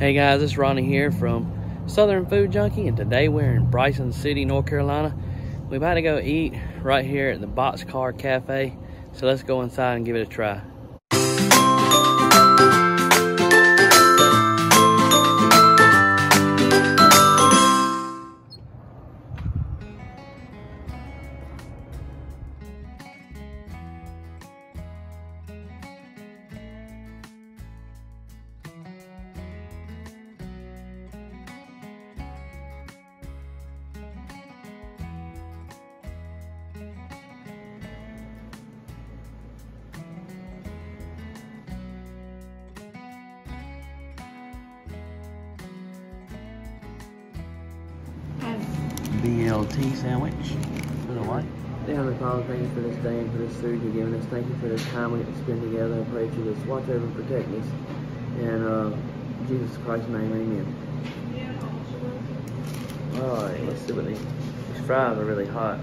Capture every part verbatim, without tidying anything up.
Hey guys, it's Ronnie here from Southern Food Junkie, and today we're in Bryson City, North Carolina. We're about to go eat right here at the Boxcar Cafe, so let's go inside and give it a try. B L T sandwich for the white. Dear Heavenly Father, thank you for this day and for this food you've given us. Thank you for this time we get to spend together. I pray that you just watch over and protect us. And uh, Jesus Christ's name, amen. Alright, let's see what these, these fries are really hot.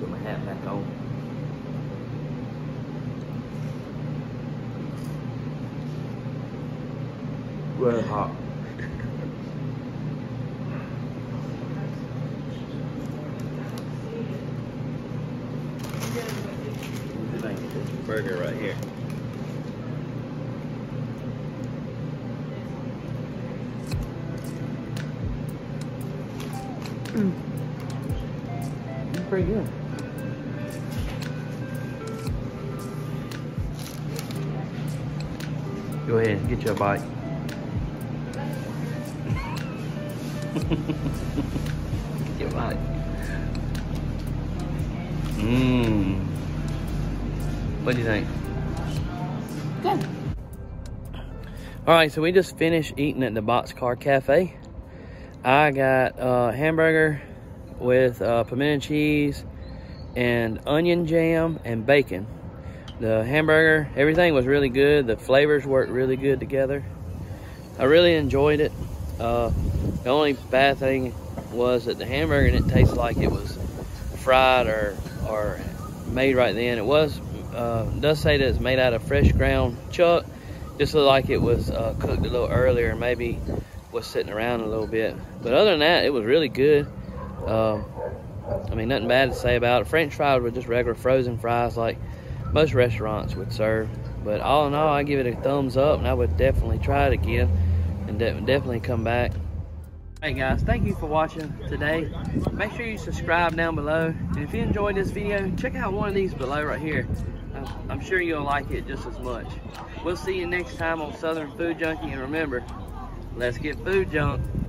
Put my hat back on. Really hot. Burger right here. Mm. It's pretty good. Go ahead and get you a bite. Get your bite. Mmm. What do you think? Good. All right, so we just finished eating at the Boxcar Cafe. I got a uh, hamburger with uh, pimento cheese and onion jam and bacon. The hamburger, everything was really good. The flavors worked really good together. I really enjoyed it. Uh, the only bad thing was that the hamburger didn't taste like it was fried or, or made right then. It was Uh, does say that it's made out of fresh ground chuck. Just looked like it was uh, cooked a little earlier, maybe was sitting around a little bit. But other than that, it was really good. Uh, I mean, nothing bad to say about it. French fries were just regular frozen fries like most restaurants would serve. But all in all, I give it a thumbs up, and I would definitely try it again and de definitely come back. Hey guys, thank you for watching today. Make sure you subscribe down below. And if you enjoyed this video, check out one of these below right here. I'm sure you'll like it just as much. We'll see you next time on Southern Food Junkie, and remember, let's get food junk.